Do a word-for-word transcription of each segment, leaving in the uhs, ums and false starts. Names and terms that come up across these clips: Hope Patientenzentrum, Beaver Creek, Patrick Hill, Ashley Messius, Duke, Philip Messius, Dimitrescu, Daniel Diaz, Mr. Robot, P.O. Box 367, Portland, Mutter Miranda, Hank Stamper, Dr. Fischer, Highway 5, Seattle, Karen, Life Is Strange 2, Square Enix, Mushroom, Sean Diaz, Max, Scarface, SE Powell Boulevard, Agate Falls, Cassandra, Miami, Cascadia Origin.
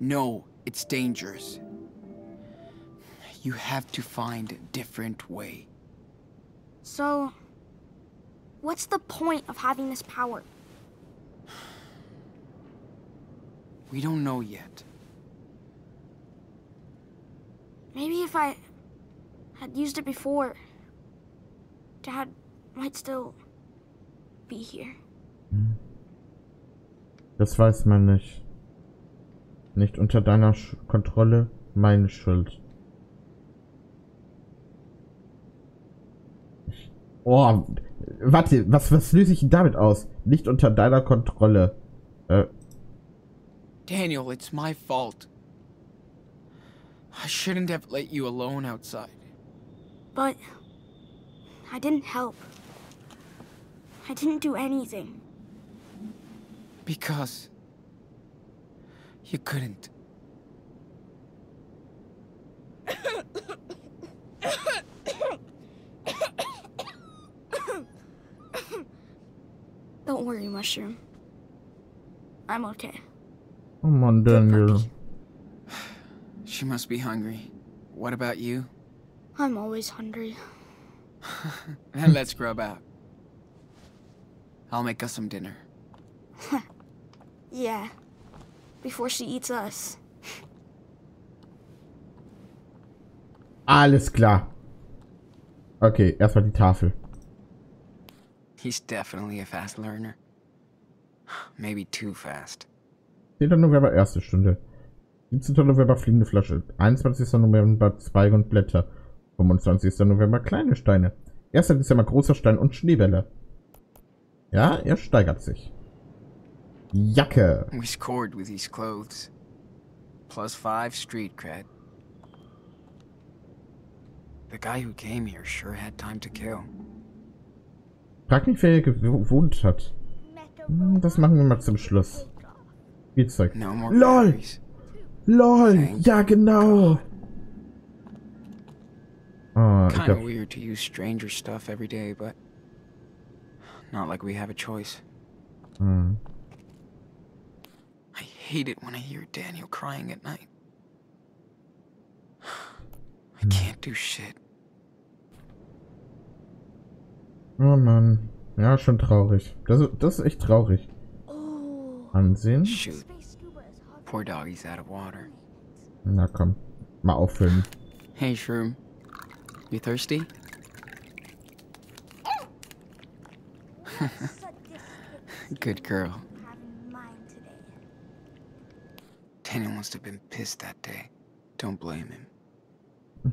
No, it's dangerous. You have to find a different way. So, what's the point of having this power? We don't know yet. Maybe if I had used it before, Dad might still be here. Das weiß man nicht. Nicht unter deiner Sch- Kontrolle, meine Schuld. Oh, warte, was, was löse ich denn damit aus? Nicht unter deiner Kontrolle. Äh. Daniel, it's my fault. I shouldn't have let you alone outside. But I didn't help. I didn't do anything. Because you couldn't. Don't worry, Mushroom. I'm okay. Come on, Daniel. She must be hungry. What about you? I'm always hungry. Then let's grub out. I'll make us some dinner. Yeah. Before she eats us. Alles klar. Okay, erstmal die Tafel. He's definitely a fast learner. Maybe too fast. zehnter November, erste Stunde. siebzehnter November, fliegende Flasche. einundzwanzigster November, Zweige und Blätter. fünfundzwanzigster November, kleine Steine. erster Dezember, großer Stein und Schneebälle. Ja, er steigert sich. Jacke. We scored with these clothes. Plus five street cred. The guy who came here sure had time to kill. Frag mich, wer hier gewohnt hat. Das machen wir mal zum Schluss. Spielzeug. No LOL! LOL! Thank ja, genau! Ah, ich glaub... weird to use stranger stuff every day, but not like we have a choice. Hm. I hate it when I hear Daniel crying at night. I can't do shit. Oh Mann. Ja, schon traurig. Das, das ist echt traurig. Ansehen. Shoot. Poor doggy's out of water. Na komm. Mal auffüllen. Hey Shroom. You thirsty? Good girl. Daniel must have been pissed that day. Don't blame him.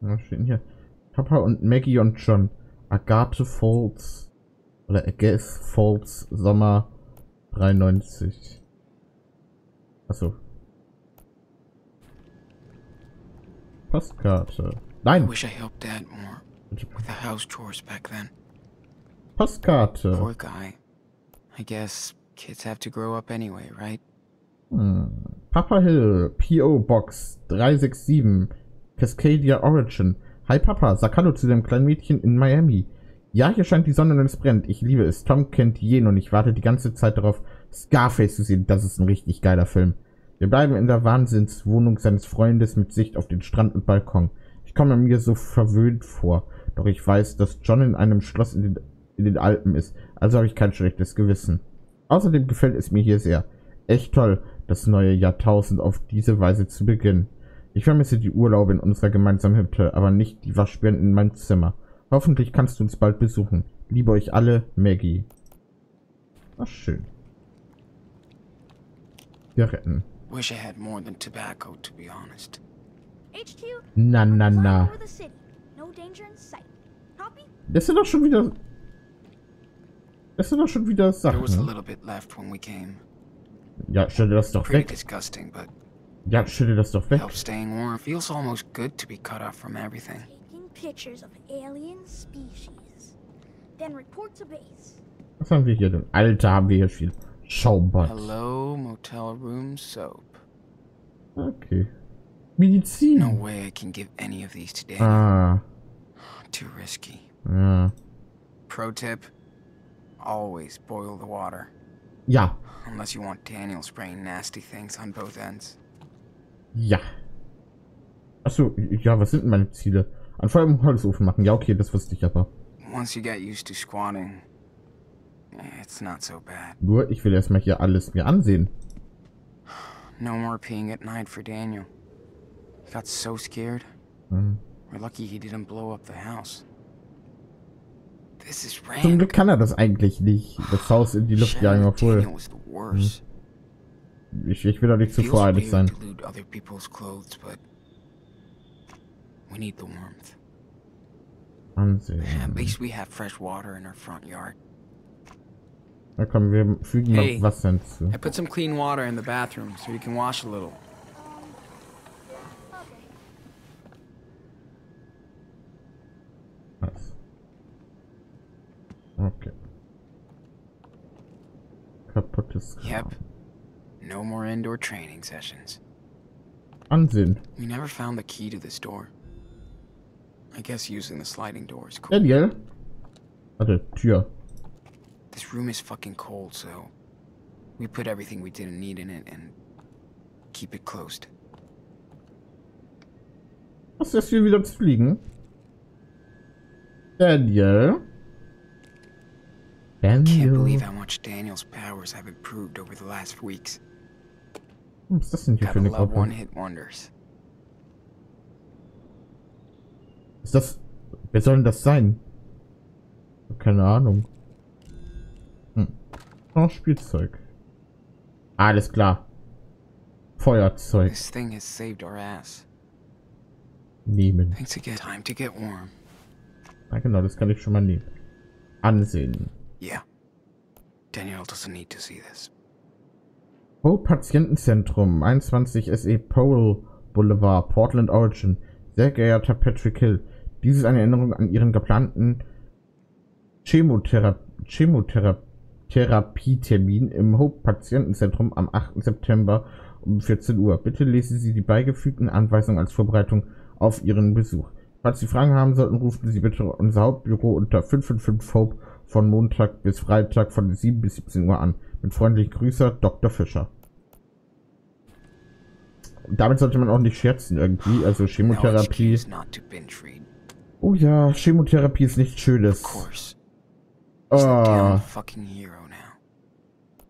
Was steht hier? Papa und Maggie und John. Agate Falls. Oder Agate Falls, Sommer dreiundneunzig. Achso. Postkarte. Nein! Postkarte. Poor guy. I guess kids have to grow up anyway, right? Hm. Papa Hill, P O. Box drei sechs sieben, Cascadia Origin. Hi Papa, sag hallo zu dem kleinen Mädchen in Miami. Ja, hier scheint die Sonne und es brennt. Ich liebe es. Tom kennt jeden und ich warte die ganze Zeit darauf, Scarface zu sehen. Das ist ein richtig geiler Film. Wir bleiben in der Wahnsinnswohnung seines Freundes mit Sicht auf den Strand und Balkon. Ich komme mir so verwöhnt vor. Doch ich weiß, dass John in einem Schloss in den, in den Alpen ist. Also habe ich kein schlechtes Gewissen. Außerdem gefällt es mir hier sehr. Echt toll, das neue Jahrtausend auf diese Weise zu beginnen. Ich vermisse die Urlaube in unserer gemeinsamen Hütte, aber nicht die Waschbären in meinem Zimmer. Hoffentlich kannst du uns bald besuchen. Liebe euch alle, Maggie. Ach, schön. Wir retten. Na, na, na. Das sind doch schon wieder... Das sind doch schon wieder Sachen. Ne? Ja, stell dir das doch weg. Ja, stell dir das doch weg. Pictures of alien species, then report to base. Was haben wir hier denn? Alter, haben wir hier viel Schaubad. Hello, Motel Room Soap. Okay. Medizin. No way I can give any of these today. Ah. Too risky. Ja. Pro tip: always boil the water. Ja. unless you want Daniel spraying nasty things on both ends. Ja. Achso, ja, was sind denn meine Ziele? An Feuer im Holzofen machen. Ja, okay, das wusste ich aber. Once you get used to squatting, it's not so bad. Nur, ich will erstmal hier alles mir ansehen. No more peeing at night for Daniel. He got so scared. Hm. We're lucky he didn't blow up the house. This is random. Zum Glück kann er das eigentlich nicht. Das Haus in die Luft jagen, obwohl. Hm. Ich, ich will doch nicht zu voreilig sein. We need the warmth. Ansehen. At least we have fresh water in our front yard. Na komm, wir fügen noch Wasser hinzu. I put some clean water in the bathroom so you can wash a little. Was? Okay. Kaputtes Kram. Yep. No more indoor training sessions. Ansehen. We never found the key to this door. I guess using the sliding door is cool. Daniel? Warte, Tür. This room is fucking cold, so we put everything we didn't need in it and keep it closed. Was ist hier wieder zu fliegen? Daniel? Daniel? I can't believe how much Daniel's powers have improved over the last weeks. Was ist das denn hier für eine Gruppe? Ist das... Wer soll denn das sein? Keine Ahnung. Hm. Oh, Spielzeug. Alles klar. Feuerzeug. Nehmen. Ah, genau, das kann ich schon mal nehmen. Ansehen. Yeah. Daniel doesn't need to see this. Hope Patientenzentrum, einundzwanzig S E Powell Boulevard, Portland, Origin. Sehr geehrter Patrick Hill, dies ist eine Erinnerung an Ihren geplanten Chemothera Chemothera Therapietermin im Hope Patientenzentrum am achten September um vierzehn Uhr. Bitte lesen Sie die beigefügten Anweisungen als Vorbereitung auf Ihren Besuch. Falls Sie Fragen haben sollten, rufen Sie bitte unser Hauptbüro unter fünf fünf fünf Hope von Montag bis Freitag von sieben bis siebzehn Uhr an. Mit freundlichen Grüßen, Doktor Fischer. Damit sollte man auch nicht scherzen irgendwie, also Chemotherapie. Oh ja, Chemotherapie ist nichts Schönes. Ah.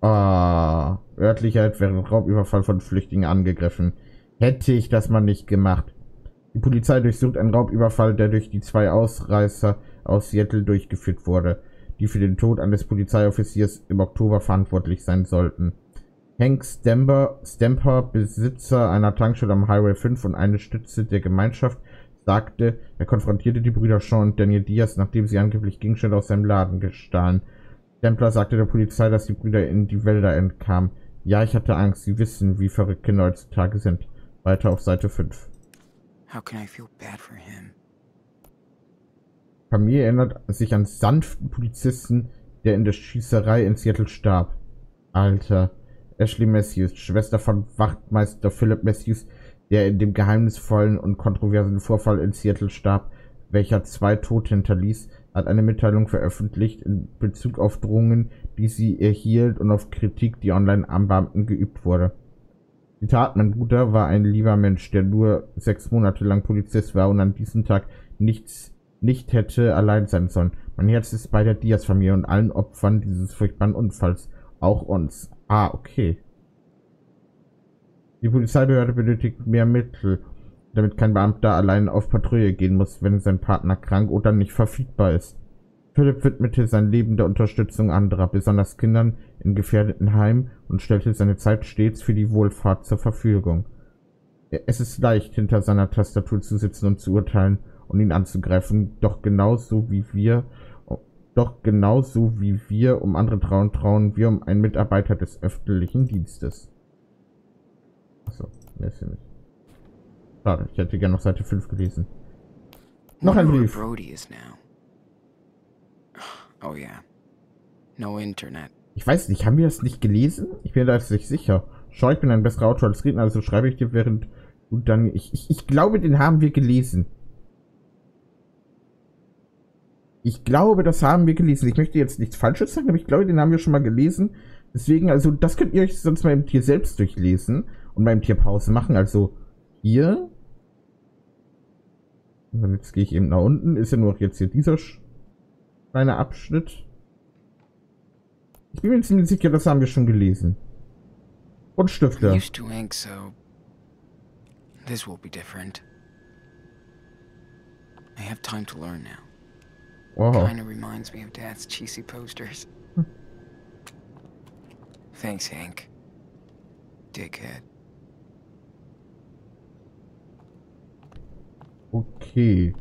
Ah. Örtlichkeit während Raubüberfall von Flüchtlingen angegriffen. Hätte ich das mal nicht gemacht. Die Polizei durchsucht einen Raubüberfall, der durch die zwei Ausreißer aus Seattle durchgeführt wurde, die für den Tod eines Polizeioffiziers im Oktober verantwortlich sein sollten. Hank Stamper, Stamper, Besitzer einer Tankstelle am Highway fünf und eine Stütze der Gemeinschaft, sagte, er konfrontierte die Brüder Sean und Daniel Diaz, nachdem sie angeblich Gegenstände aus seinem Laden gestahlen. Stamper sagte der Polizei, dass die Brüder in die Wälder entkamen. Ja, ich hatte Angst, sie wissen, wie verrückt Kinder heutzutage sind. Weiter auf Seite fünf. How can I feel bad for him? Familie erinnert sich an sanften Polizisten, der in der Schießerei in Seattle starb. Alter. Ashley Messius, Schwester von Wachtmeister Philip Messius, der in dem geheimnisvollen und kontroversen Vorfall in Seattle starb, welcher zwei Tote hinterließ, hat eine Mitteilung veröffentlicht in Bezug auf Drohungen, die sie erhielt und auf Kritik, die online am Beamten geübt wurde. Zitat, mein Bruder war ein lieber Mensch, der nur sechs Monate lang Polizist war und an diesem Tag nichts, nicht hätte allein sein sollen. Mein Herz ist bei der Diaz-Familie und allen Opfern dieses furchtbaren Unfalls, auch uns. Ah, okay. Die Polizeibehörde benötigt mehr Mittel, damit kein Beamter allein auf Patrouille gehen muss, wenn sein Partner krank oder nicht verfügbar ist. Philipp widmete sein Leben der Unterstützung anderer, besonders Kindern in gefährdeten Heimen, und stellte seine Zeit stets für die Wohlfahrt zur Verfügung. Es ist leicht, hinter seiner Tastatur zu sitzen und zu urteilen und ihn anzugreifen, doch genauso wie wir... Doch genauso wie wir um andere trauen, trauen wir um einen Mitarbeiter des öffentlichen Dienstes. Achso, mehr ist hier nicht. Schade, ich hätte gerne noch Seite fünf gelesen. Noch ein Brief. Oh ja. No Internet. Ich weiß nicht, haben wir das nicht gelesen? Ich bin da jetzt nicht sicher. Schau, ich bin ein besserer Autor als Redner, also schreibe ich dir während du dann... Ich, ich, ich glaube, den haben wir gelesen. Ich glaube, das haben wir gelesen. Ich möchte jetzt nichts Falsches sagen, aber ich glaube, den haben wir schon mal gelesen. Deswegen, also das könnt ihr euch sonst mal im Tier selbst durchlesen und beim Tier Pause machen. Also hier. Und jetzt gehe ich eben nach unten. Ist ja nur noch jetzt hier dieser kleine Abschnitt. Ich bin mir ziemlich sicher, das haben wir schon gelesen. Und Stifte. This will be different. I have time to learn now. Wow. Kind of reminds me of Dad's cheesy posters. Hm. Thanks, Hank. Dickhead. Okay.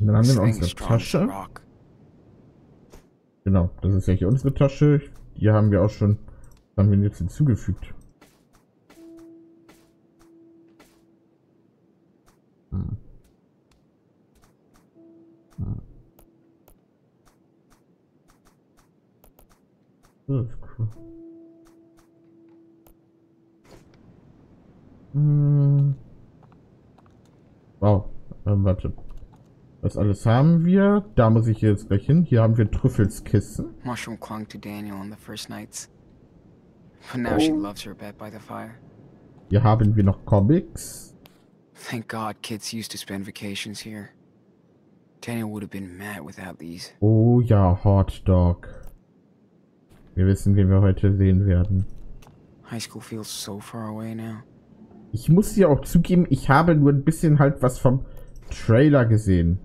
Und dann haben wir noch unsere Tasche. Genau, das ist ja hier unsere Tasche. Die haben wir auch schon, haben wir jetzt hinzugefügt. Hm. Hm. Das ist cool. Hm. Wow, ähm, warte. Das alles haben wir. Da muss ich jetzt gleich hin. Hier haben wir Trüffelskissen. Mushroom clung to Daniel on the first nights. But now she loves her bed by the fire. Hier haben wir noch Comics. Thank God kids used to spend vacations here. Daniel would have been mad without these. Oh ja, Hot Dog. Wir wissen, wen wir heute sehen werden. High school feels so far away now. Ich muss dir auch zugeben, ich habe nur ein bisschen halt was vom Trailer gesehen.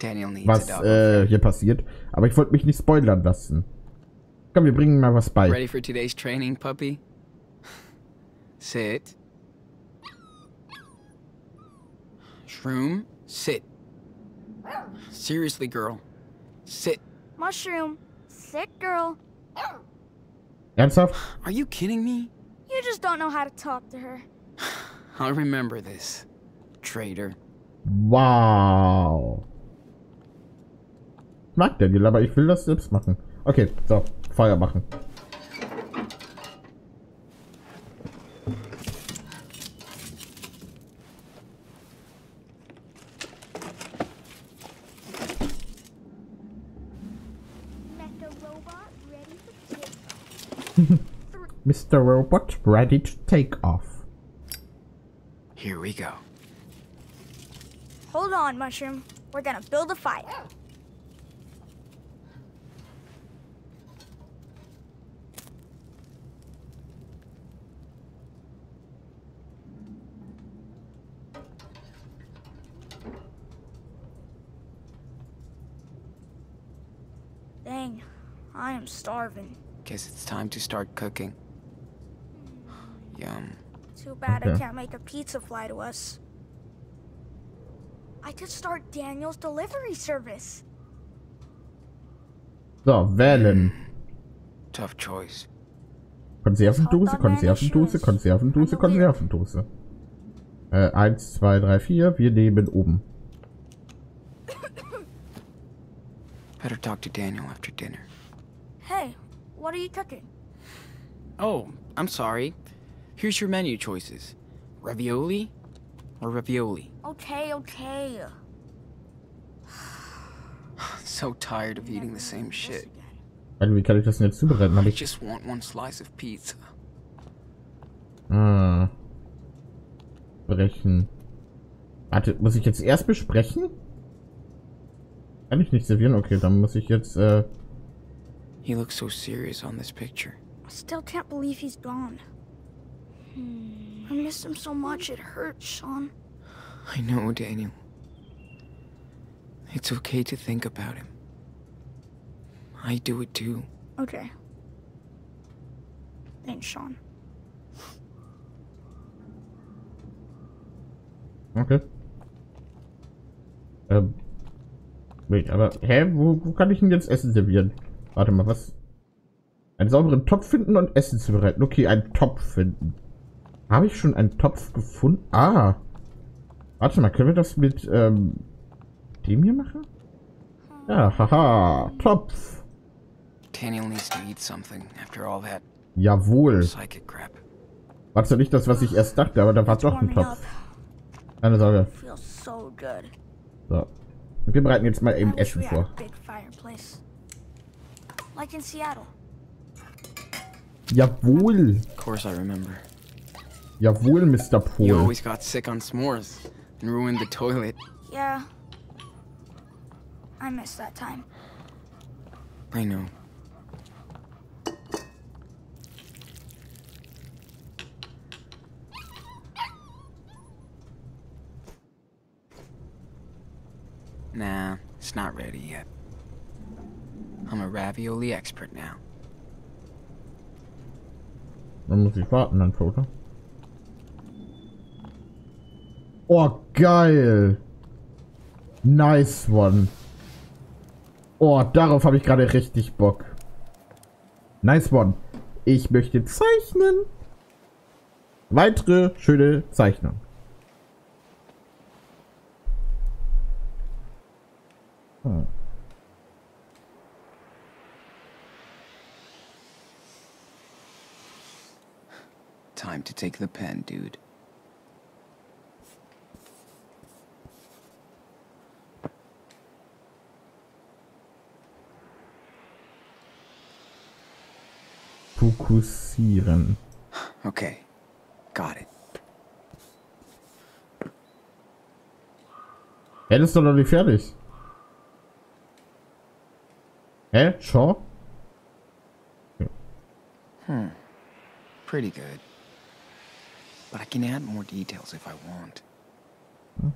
Daniel needs was äh, hier passiert, aber ich wollte mich nicht spoilern lassen. Komm, wir bringen mal was bei. Ready for today's training, puppy? Sit. Shroom, sit. Seriously, girl. Sit. Mushroom, sit, girl. Ernsthaft? Are you kidding me? You just don't know how to talk to her. I'll remember this, traitor. Wow. Ich mag Daniel, aber ich will das selbst machen. Okay, so, Feuer machen. Mister Robot, ready to take off. Here we go. Hold on, Mushroom. We're gonna build a fire. Dang, I am starving. Guess it's time to start cooking. Yum. Too bad okay. I can't make a pizza fly to us. I could start Daniel's delivery service. So, wählen. Tough choice. Konservendose, Konservendose, Konservendose, Konservendose. Äh, eins, zwei, drei, vier. Wir nehmen oben. Better talk to Daniel after dinner. Hey, what are you cooking? Oh, I'm sorry. Here's your menu choices. Ravioli or ravioli. Okay, okay. So tired of eating the same shit. Wie kann ich das denn jetzt zubereiten? I just want one slice of pizza. Ah. Brechen. Warte, muss ich jetzt erst besprechen? Kann ich nicht servieren? Okay, dann muss ich jetzt, äh... He looks so serious on this picture. I still can't believe he's gone. I miss him so much, it hurts, Sean. I know, Daniel. It's okay to think about him. I do it too. Okay. Thanks, Sean. Okay. Ähm. Wait, aber, hä? Wo, wo kann ich denn jetzt Essen servieren? Warte mal, was? Einen sauberen Topf finden und Essen zubereiten. Okay, einen Topf finden. Habe ich schon einen Topf gefunden? Ah. Warte mal, können wir das mit ähm, dem hier machen? Ja, haha. Topf. Daniel needs to eat something after all that. Jawohl. War zwar nicht das, was ich erst dachte, aber da war doch ein Topf. Keine Sorge. So. Wir bereiten jetzt mal eben Essen vor. like in Seattle. Jawohl. Of course I remember. Jawohl, Mister Pool. You always got sick on s'mores and ruined the toilet. Yeah. I missed that time. I know. Nah, it's not ready yet. I'm a ravioli expert now. Dann muss ich warten, dann Foto. Oh, geil. Nice one. Oh, darauf habe ich gerade richtig Bock. Nice one. Ich möchte zeichnen. Weitere schöne Zeichnung. Hm. Time to take the pen, dude. Fokussieren. Okay, got it. Hä, das ist doch noch nicht fertig. Hä, schau. Ja. Hm, pretty good. But I can add more details if I want. Hm.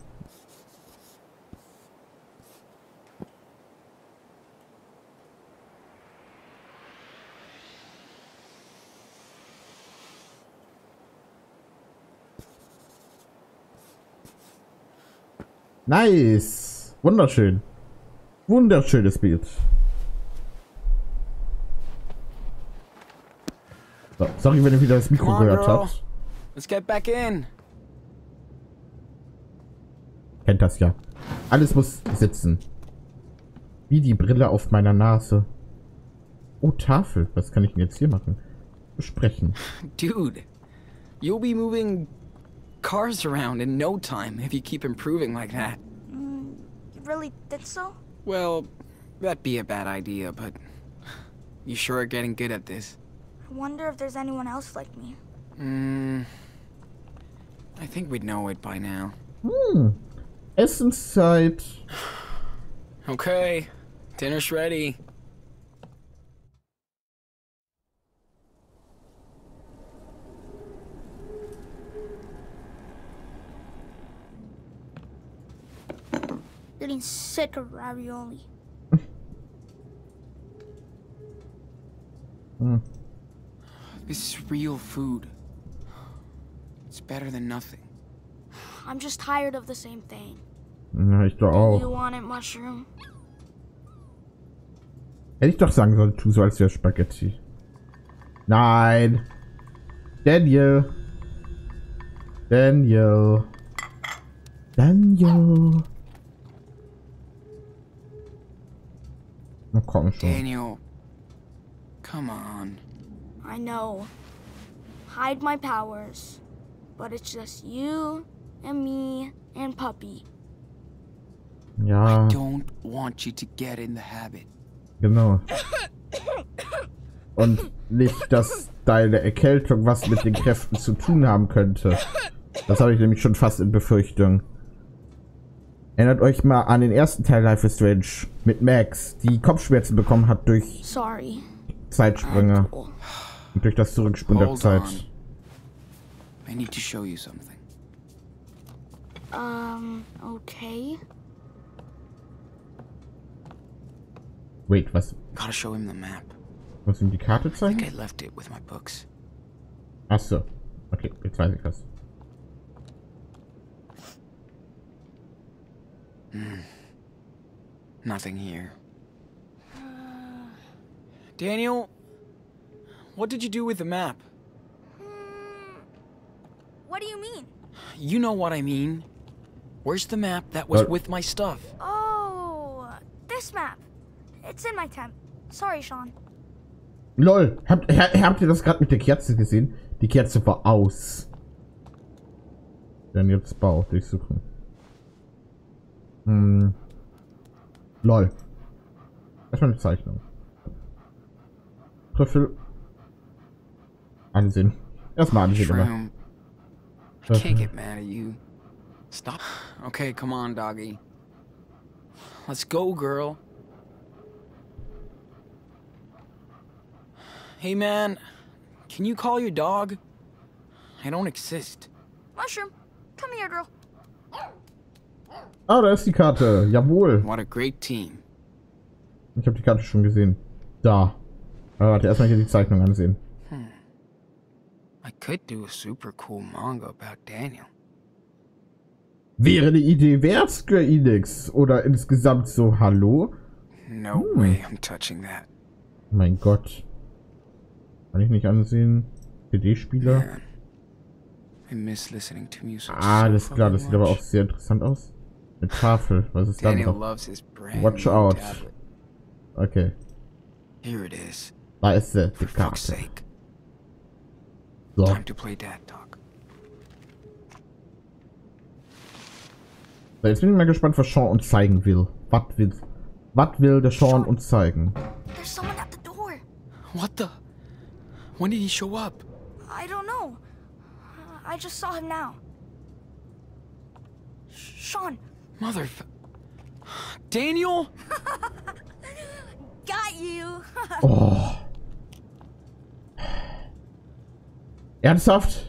Nice! Wunderschön. Wunderschönes Bild. So, sorry, wenn ihr wieder das Mikro gehört habt. Let's get back in. Kennt das ja. Alles muss sitzen. Wie die Brille auf meiner Nase. Oh, Tafel. Was kann ich denn jetzt hier machen? Besprechen. Dude, you'll be moving cars around in no time if you keep improving like that. Mm, you really think so? Well, that'd be a bad idea, but you sure are getting good at this. I wonder if there's anyone else like me. Mm, I think we'd know it by now. Hmm. Essenszeit. Okay, dinner's ready. Getting sick of ravioli. mm. This is real food. It's better than nothing. I'm just tired of the same thing. Na, ich doch auch. You want it, Mushroom? Hätte ich doch sagen sollen, tu so als wäre Spaghetti. Nein. Daniel. Daniel. Daniel. Na komm schon. Daniel, come on. I know. Hide my powers, but it's just you and me and puppy. Ja. I don't want you to get in the habit. Genau. Und nicht, dass deine Erkältung was mit den Kräften zu tun haben könnte. Das habe ich nämlich schon fast in Befürchtung. Erinnert euch mal an den ersten Teil Life is Strange mit Max, die Kopfschmerzen bekommen hat durch Sorry. Zeitsprünge und durch das Zurückspringen der Zeit. I need to show you something. Um, okay. Wait, was? Gotta show him the map. Muss ihm die Karte zeigen? I think I left it with my books. Ach so. Okay, jetzt weiß ich was. Mm. Nothing here. Uh, Daniel, what did you do with the map? What do you mean? You know what I mean. Where's the map that was with my stuff? Oh, this map. It's in my tent. Sorry, Sean. Lol, habt, habt ihr das gerade mit der Kerze gesehen? Die Kerze war aus. Dann jetzt Bau durchsuchen. Hm. Lol. Erstmal eine Zeichnung. Teufel. Ansehen. Erstmal ansehen immer. I can't get mad at you. Stop. Okay, come on, doggy. Let's go, girl. Hey, man. Can you call your dog? I don't exist. Mushroom, come here, girl. Ah, da ist die Karte. Jawohl. What a great team. Ich habe die Karte schon gesehen. Da. Aber warte, erstmal hier die Zeichnung ansehen. Hm. I could do a super cool manga about Daniel. Wäre eine Idee wert, Square Enix. Oder insgesamt so, hallo? No hm. way I'm touching that. Mein Gott. Kann ich nicht ansehen. C D-Spieler. I miss listening to music. Ah, alles so klar. Das sieht much. aber auch sehr interessant aus. Eine Tafel. Was ist da noch? Watch out. Tablet. Okay. Here it is. Da ist sie, die Karte. So. Time to play Dad Talk. So, jetzt bin ich mal gespannt, was Sean uns zeigen will. Was will, was will der Sean uns zeigen? There's someone at the door. What the? When did he show up? I don't know. I just saw him now. Sean. Mother. Daniel. Got you. Oh. Ernsthaft?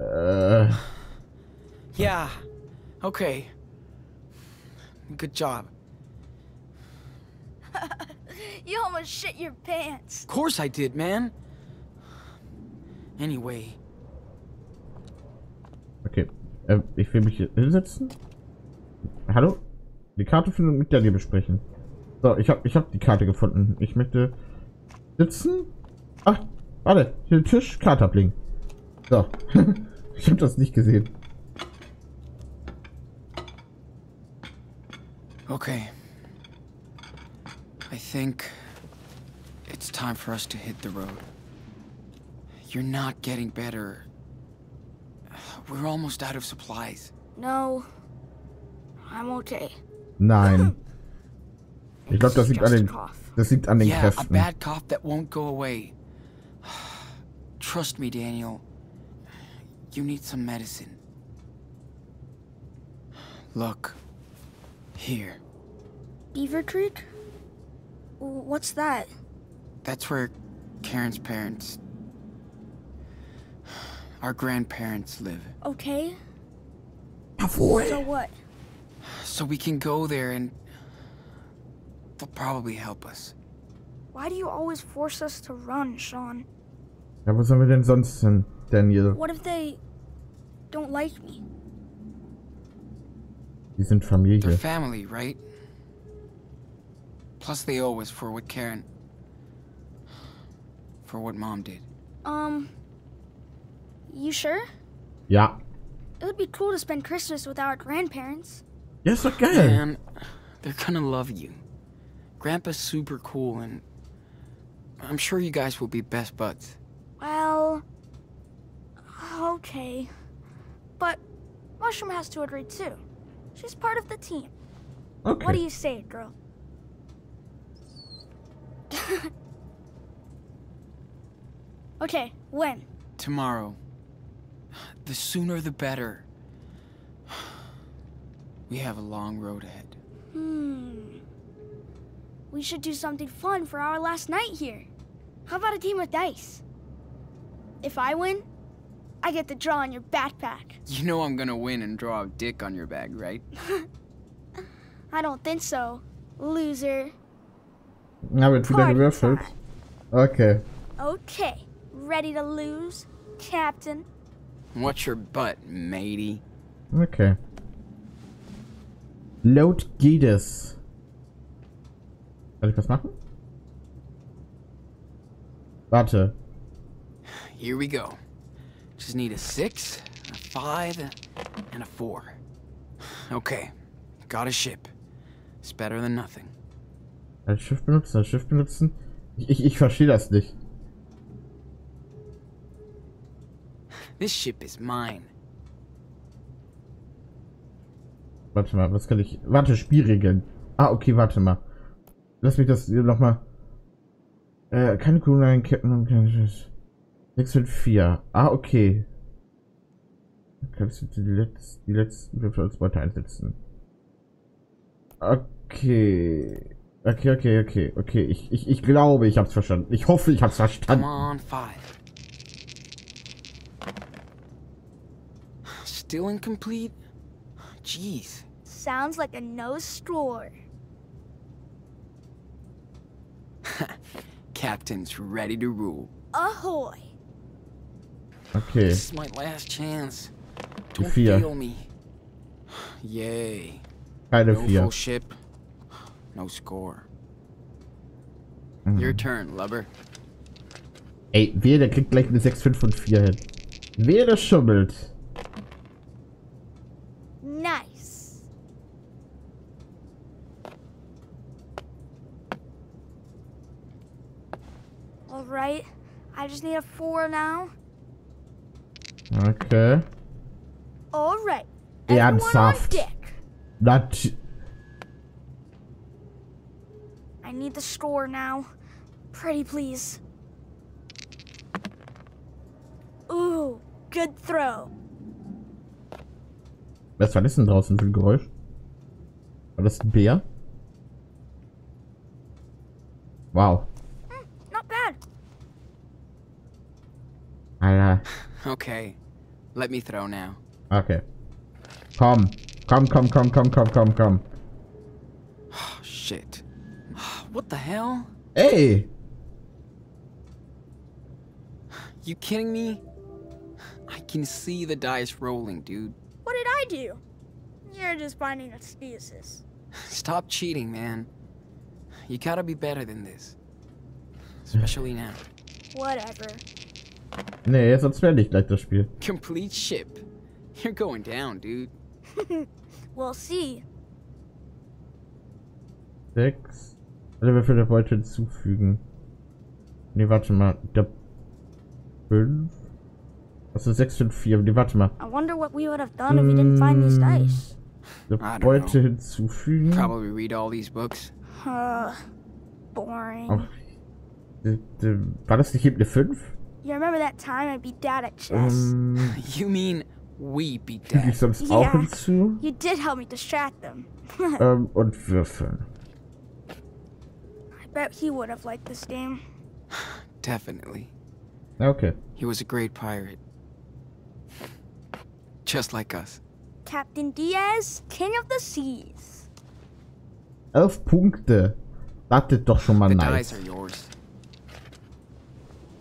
Äh. Yeah. Okay. Good job. You almost shit your pants. Of course I did, man. Anyway. Okay. Äh, ich will mich hier hinsetzen. Hallo? Die Karte finden und mit Daniel besprechen. So, ich habe ich hab die Karte gefunden. Ich möchte sitzen. Ach, warte. Hier den Tisch. Karte ablegen. So. Ich habe das nicht gesehen. Okay. I think it's time for us to hit the road. You're not getting better. We're almost out of supplies. No. I'm okay. Nein. Ich glaube, das liegt an den, das liegt an den yeah, Kräften. A bad cough that won't go away. Trust me, Daniel. You need some medicine. Look. Here. Beaver Creek? What's that? That's where Karen's parents... our grandparents live. Okay. So what? So we can go there and... they'll probably help us. Why do you always force us to run, Sean? Ja, wo sollen wir denn sonst hin, Daniel? What if they don't like me? Die sind Familie. They're family, right? Plus they owe us for what Karen... for what Mom did. Um... You sure? Yeah. It would be cool to spend Christmas with our grandparents. Yes, okay. Man, they're gonna love you. Grandpa's super cool, and I'm sure you guys will be best buds. Well, okay, but Mushroom has to agree too. She's part of the team. Okay. What do you say, girl? Okay, when? Tomorrow. The sooner the better. We have a long road ahead. Hmm. We should do something fun for our last night here. How about a game of dice? If I win, I get to draw on your backpack. You know I'm gonna win and draw a dick on your bag, right? I don't think so, loser. Now it's wieder gewürfelt. Okay. Okay. Ready to lose, Captain? What's your butt, matey? Okay. Laut geht es. Soll ich was machen? Warte. Here we go. Just need a six, a five, and a four. Okay. Got a ship. It's better than nothing. Ein Schiff benutzen, ein Schiff benutzen. Ich, ich, ich verstehe das nicht. This ship is mine. Warte mal, was kann ich... Warte, Spielregeln. Ah, okay, warte mal. Lass mich das nochmal... Äh, keine Kugeln, Captain, keine sechs vier. Ah, okay. Kannst du die letzten, die letzten Würfel als Beute einsetzen? Okay. Okay, okay, okay, okay. Ich, ich, ich glaube, ich hab's verstanden. Ich hoffe, ich hab's verstanden. Come on, five. Still incomplete? Jeez. Sounds like a nose drawer. Captain's ready to rule. Ahoy. Okay. This is my last chance. Don't fail me. Yay. Keine vier. No ship. No score. Mhm. Your turn, Lubber. Ey, wer, der kriegt gleich eine sechs, fünf und vier hin. Wer das schummelt. Nice. All right. I just need a four now. Okay. All right. Ernsthaft. Nat- I need the score now. Pretty please. Ooh, good throw. Was war das denn draußen für ein Geräusch? War das ein Bär? Wow. Mm, not bad. Alter. Okay. Let me throw now. Okay. Komm. Komm, komm, komm, komm, komm, komm, komm. Oh, shit. What the hell? Hey! You kidding me? I can see the dice rolling, dude. What did I do? You're just finding excuses. Stop cheating, man. You gotta be better than this. Especially now. Whatever. Nee, sonst werde ich gleich das Spiel. Complete ship. You're going down, dude. We'll see. Sechs. Alle Würfel der Beute hinzufügen. Ne, warte mal. Der fünf. Was ist sechs, fünf, vier? Ne, warte mal. I wonder what we would have done if we didn't find these dice. Der Beute hinzufügen. Probably read all these books. Uh, boring. Oh. De, de, war das nicht eben eine fünf? You remember that time I beat Dad at chess? Um, you mean we beat Dad? Ich sonst yeah, auch hinzu. You did help me distract them. ähm, und würfeln. Bet he would have liked this game. Definitely. Okay. He was a great pirate. Just like us. Captain Diaz, King of the Seas. Elf Punkte. Das ist doch schon mal nice.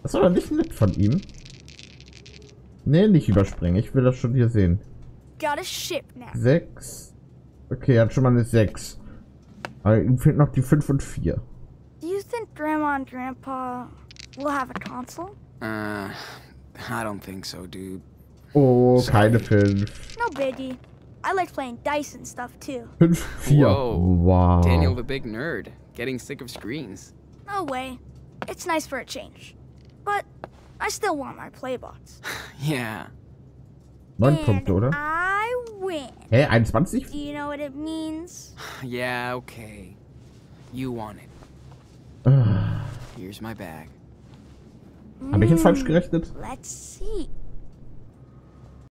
Das war doch nicht nett von ihm. Nee, nicht überspringen. Ich will das schon hier sehen. Got a ship now. Sechs. Okay, er hat schon mal eine sechs. Aber ihm fehlt noch die fünf und vier. Do you think Grandma and Grandpa will have a console? Uh, I don't think so, dude. Oh, kind of fünf. No biggie. I like playing dice and stuff too. fünf, vier. Wow. Daniel the big nerd, getting sick of screens. No way. It's nice for a change. But I still want my Playbox. Yeah. neun Punkte, oder? I win. Hey, einundzwanzig? Do you know what it means? Yeah, okay. You want it. Here's my bag. Habe ich jetzt falsch gerechnet? Let's see.